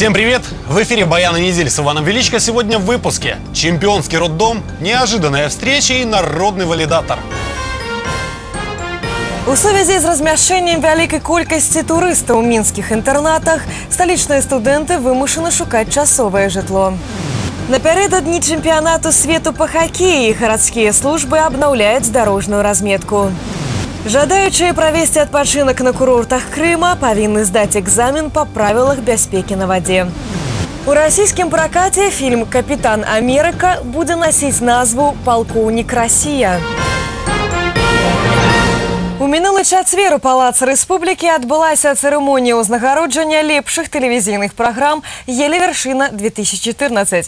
Всем привет! В эфире «Баяны недели» с Иваном Величко. Сегодня в выпуске: чемпионский роддом, неожиданная встреча и народный валидатор. У связи с размяшением великой колькости туристов у минских интернатах столичные студенты вымушены шукать часовое житло. Напередодні чемпионату свету по хоккею городские службы обновляют дорожную разметку. Жадающие провести отпочинок на курортах Крыма повинны сдать экзамен по правилах безопасности на воде. У российском прокате фильм «Капитан Америка» будет носить назву «Полковник Россия». У минулый чацвер у Палаца Республики отбылась церемония узнагароджения лепших телевизионных программ «Еле-Вершина-2014».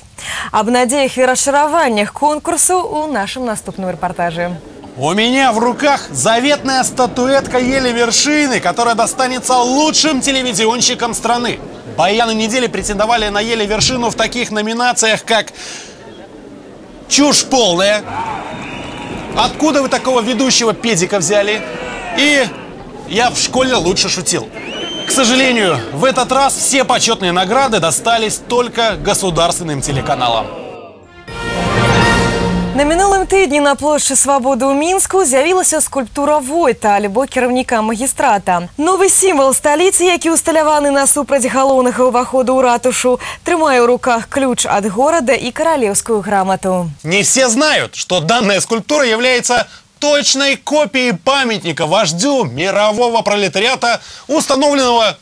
Об надеях и расшарованиях конкурсу у нашем наступном репортаже. У меня в руках заветная статуэтка «Еле-Вершины», которая достанется лучшим телевизионщикам страны. «Баяны недели» претендовали на «Еле-Вершину» в таких номинациях, как «Чушь полная», «Откуда вы такого ведущего педика взяли?» и «Я в школе лучше шутил». К сожалению, в этот раз все почетные награды достались только государственным телеканалам. На минулым тыдні на площади Свободы у Минску з'явилася скульптура Войта, альбо керівника магістрата. Новый символ столицы, який усталяваны насупраць галоўнага ўваходу ў ратушу, трымае ў руках ключ от города и королевскую грамоту. Не все знают, что данная скульптура является точной копией памятника вождю мирового пролетариата, установленного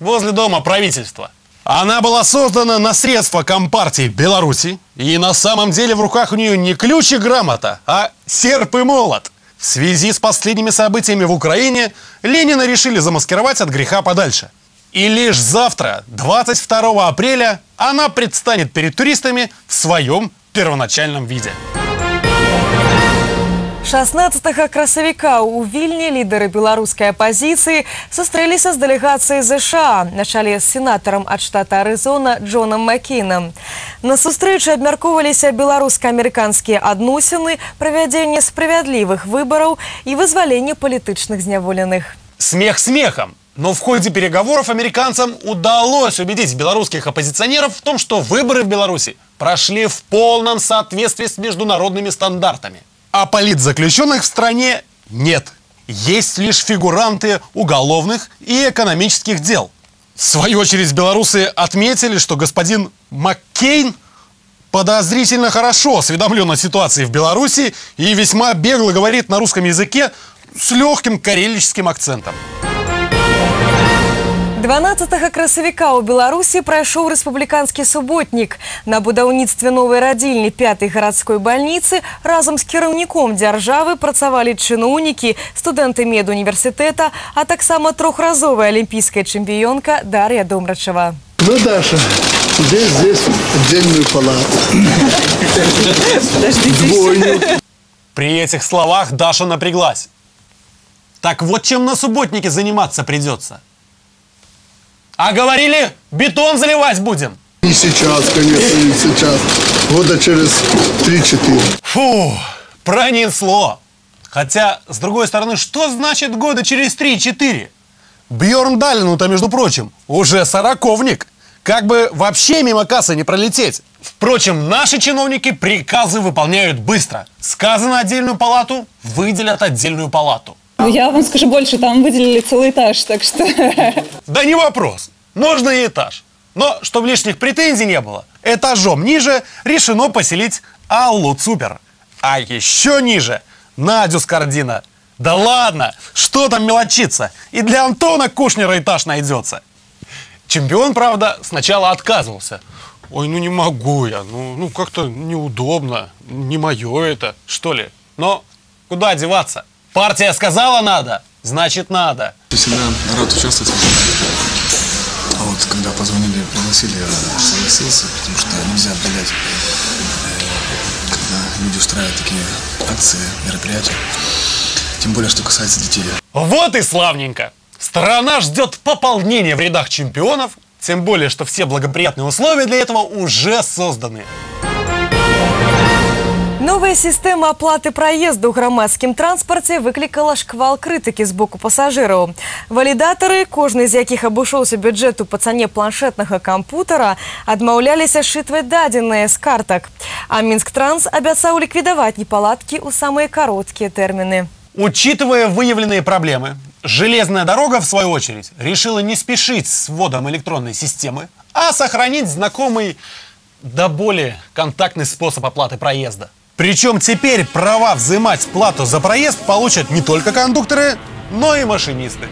возле дома правительства. Она была создана на средства Компартии Беларуси, и на самом деле в руках у нее не ключ и грамота, а серп и молот. В связи с последними событиями в Украине Ленина решили замаскировать от греха подальше. И лишь завтра, 22 апреля, она предстанет перед туристами в своем первоначальном виде. 16 красавіка у Вільні лидеры белорусской оппозиции встретились с делегацией США, начали с сенатором от штата Аризона Джоном Маккейном. На встрече обмерковались белорусско-американские отношения, проведение справедливых выборов и вызволение политических зняволенных. Смех смехом, но в ходе переговоров американцам удалось убедить белорусских оппозиционеров в том, что выборы в Беларуси прошли в полном соответствии с международными стандартами. А политзаключенных в стране нет. Есть лишь фигуранты уголовных и экономических дел. В свою очередь белорусы отметили, что господин Маккейн подозрительно хорошо осведомлен о ситуации в Беларуси и весьма бегло говорит на русском языке с легким карелическим акцентом. 12 красавіка у Беларуси прошел республиканский субботник. На будаўніцтве новой родильни 5-й городской больницы разом с кіраўніком державы працавали чиновники, студенты медуниверситета, а так само трехразовая олимпийская чемпионка Дарья Домрачева. Ну, Даша, здесь отдельную палату. При этих словах Даша напряглась. Так вот чем на субботнике заниматься придется. А говорили, бетон заливать будем. Не сейчас, конечно, не сейчас. Года через 3-4. Фу, пронесло. Хотя, с другой стороны, что значит года через 3-4? Бьорн Далину-то, между прочим, уже сороковник. Как бы вообще мимо кассы не пролететь. Впрочем, наши чиновники приказы выполняют быстро. Сказано отдельную палату, выделят отдельную палату. Я вам скажу больше, там выделили целый этаж, так что... Да не вопрос, можно и этаж. Но, чтобы лишних претензий не было, этажом ниже решено поселить Аллу Цупер. А еще ниже Надю Скардина. Да ладно, что там мелочиться, и для Антона Кушнера этаж найдется. Чемпион, правда, сначала отказывался. Ой, ну не могу я, ну как-то неудобно, не мое это, что ли. Но куда деваться? Партия сказала «надо», значит «надо». Я всегда рад участвовать. А вот когда позвонили, пригласили, я согласился, потому что нельзя отдалять, когда люди устраивают такие акции, мероприятия. Тем более, что касается детей. Вот и славненько! Страна ждет пополнения в рядах чемпионов, тем более, что все благоприятные условия для этого уже созданы. Новая система оплаты проезда ў грамадскім транспарце выклікала шквал крытыкі з боку пасажыраў. Валідатары, кожны з якіх абышоўся бюджэту па цане планшетнага кампутара, адмаўляліся сшытваць дадзеныя з картак. А Минсктранс абяцаў ліквідаваць непаладкі ў самыя кароткія тэрміны. Учитывая выявленные проблемы, железная дорога, в свою очередь, решила не спешить с вводом электронной системы, а сохранить знакомый до боли контактный способ оплаты проезда. Причем теперь права взимать плату за проезд получат не только кондукторы, но и машинисты.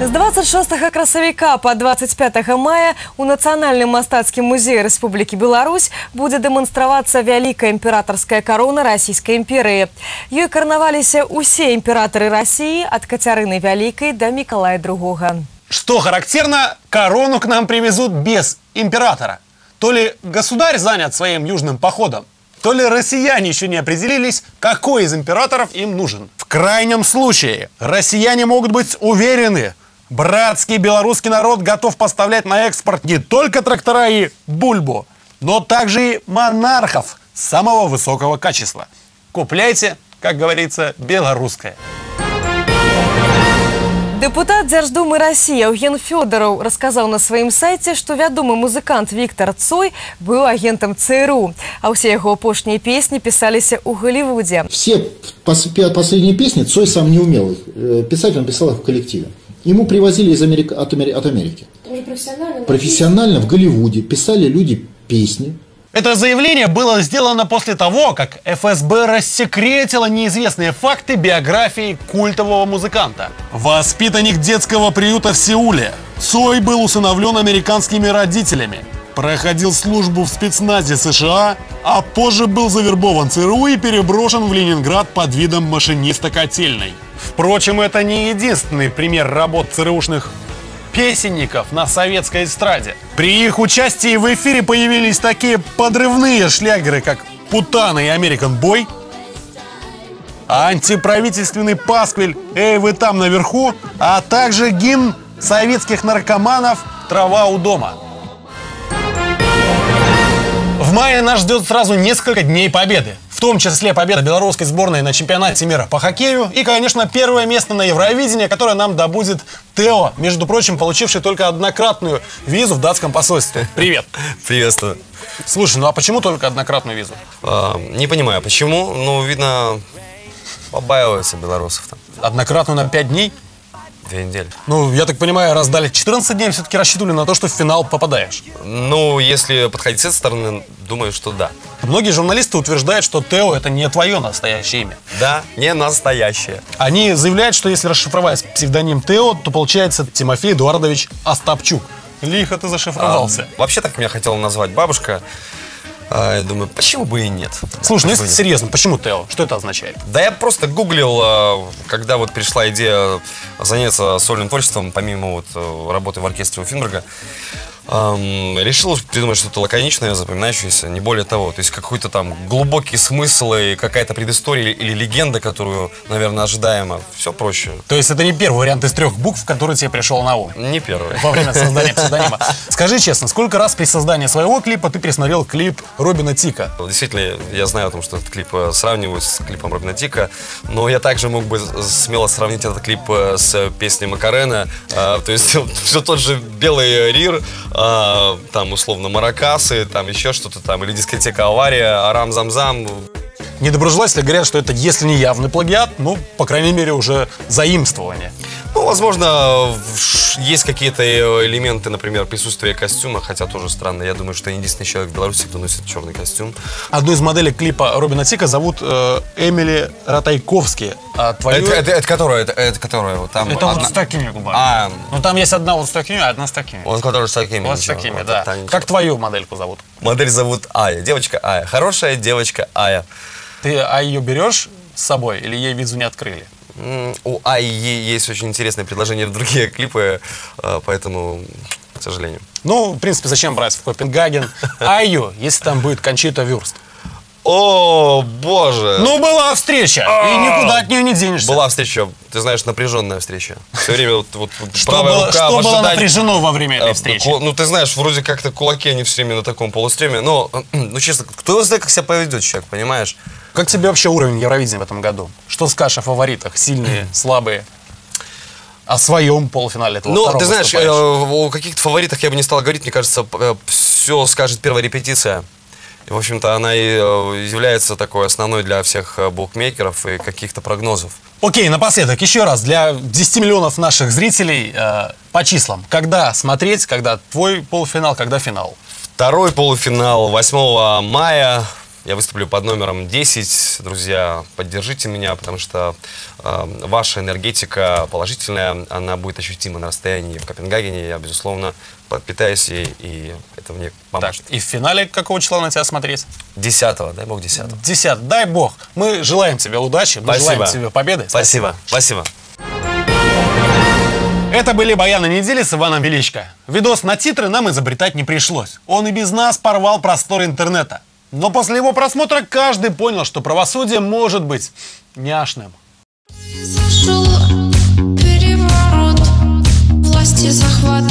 С 26 красавіка по 25 мая у Национальном мастацкім музее Республики Беларусь будет демонстрироваться великая императорская корона Российской империи. Ее короновались все императоры России от Катерины Великой до Николая II. Что характерно, корону к нам привезут без императора. То ли государь занят своим южным походом, то ли россияне еще не определились, какой из императоров им нужен. В крайнем случае россияне могут быть уверены, братский белорусский народ готов поставлять на экспорт не только трактора и бульбу, но также и монархов самого высокого качества. Купляйте, как говорится, белорусское. Депутат Держдумы России Евгений Федоров рассказал на своем сайте, что ведомый музыкант Виктор Цой был агентом ЦРУ, а все его пошние песни писались у Голливуде. Все последние песни Цой сам не умел их писать, он писал их в коллективе. Ему привозили из Америки. Профессионально в Голливуде писали люди песни. Это заявление было сделано после того, как ФСБ рассекретило неизвестные факты биографии культового музыканта. Воспитанник детского приюта в Сеуле, Цой был усыновлен американскими родителями, проходил службу в спецназе США, а позже был завербован ЦРУ и переброшен в Ленинград под видом машиниста котельной. Впрочем, это не единственный пример работ ЦРУшных песенников на советской эстраде. При их участии в эфире появились такие подрывные шлягеры, как «Путана» и «Американ Бой», антиправительственный пасквиль «Эй, вы там наверху», а также гимн советских наркоманов «Трава у дома». В мае нас ждет сразу несколько дней победы. В том числе победа белорусской сборной на чемпионате мира по хоккею и, конечно, первое место на Евровидении, которое нам добудет Тео, между прочим, получивший только однократную визу в датском посольстве. Привет. Приветствую. Слушай, ну а почему только однократную визу? Не понимаю, почему. Ну, видно, побаиваются белорусов там. Однократную на 5 дней? 2 недели. Ну, я так понимаю, раз дали 14 дней, все-таки рассчитывали на то, что в финал попадаешь? Ну, если подходить с этой стороны, думаю, что да. Многие журналисты утверждают, что Тео — это не твое настоящее имя. Да, не настоящее. Они заявляют, что если расшифровать псевдоним Тео, то получается Тимофей Эдуардович Остапчук. Лихо ты зашифровался. Вообще так меня хотела назвать бабушка. Я думаю, почему бы и нет? Слушай, ну если серьезно, почему Тео? Что это означает? Да я просто гуглил, когда вот пришла идея заняться сольным творчеством, помимо вот работы в оркестре Уфимбурга, решил придумать что-то лаконичное, запоминающееся, не более того. То есть какой-то там глубокий смысл и какая-то предыстория или легенда, которую, наверное, ожидаемо. Все проще. То есть это не первый вариант из 3 букв, который тебе пришел на ум? Не первый. Во время создания псевдонима. Скажи честно, сколько раз при создании своего клипа ты пересмотрел клип Робина Тика? Действительно, я знаю о том, что этот клип сравнивают с клипом Робина Тика, но я также мог бы смело сравнить этот клип с песней Макарена. То есть все тот же белый рир, там, условно, маракасы, там еще что-то там, или дискотека «Авария», «Арам-зам-зам». Недоброжелатели говорят, что это, если не явный плагиат, ну, по крайней мере, уже заимствование. Ну, возможно, есть какие-то элементы, например, присутствия костюма, хотя тоже странно. Я думаю, что единственный человек в Беларуси, кто носит черный костюм. Одну из моделей клипа Робина Тика зовут Эмили Ратаковски. А твою... это которая? Это которая? Вот там это одна... вот с такими губами. Ну, там есть одна вот с такими, а одна с такими. Вот которая с такими. Вот с такими, вот, да. Как твою модельку зовут? Модель зовут Ая. Девочка Ая. Хорошая девочка Ая. Ты ее берешь с собой или ей визу не открыли? У Аи есть очень интересные предложения в другие клипы, поэтому, к сожалению. Ну, в принципе, зачем брать в Копенгаген Айю, если там будет Кончита Вюрст? О, боже. Ну, была встреча. И никуда от нее не денешься. Была встреча. Ты знаешь, напряженная встреча. Все время вот правая рука. Что было напряжено во время этой встречи? Ну, ты знаешь, вроде как-то кулаки, они все время на таком полустреме. Но, ну, честно, кто знает, как себя поведет человек, понимаешь? Как тебе вообще уровень Евровидения в этом году? Что скажешь о фаворитах? Сильные, слабые? О своем полуфинале этого второго. Ну, ты знаешь, о каких-то фаворитах я бы не стал говорить. Мне кажется, все скажет первая репетиция. В общем-то, она и является такой основной для всех букмекеров и каких-то прогнозов. Окей, напоследок, еще раз, для 10 миллионов наших зрителей по числам. Когда смотреть, когда твой полуфинал, когда финал? Второй полуфинал 8 мая. Я выступлю под номером 10. Друзья, поддержите меня, потому что ваша энергетика положительная, она будет ощутима на расстоянии в Копенгагене. Я, безусловно, подпитаюсь ей, и это мне поможет. Так, и в финале какого числа на тебя смотреть? 10-го, дай бог, 10-го. 10, дай бог. Мы желаем тебе удачи, мы желаем тебе победы. Спасибо. Спасибо. Это были «Баяны недели» с Иваном Величко. Видос на титры нам изобретать не пришлось. Он и без нас порвал простор интернета. Но после его просмотра каждый понял, что правосудие может быть няшным. Произошел переворот, власти захват.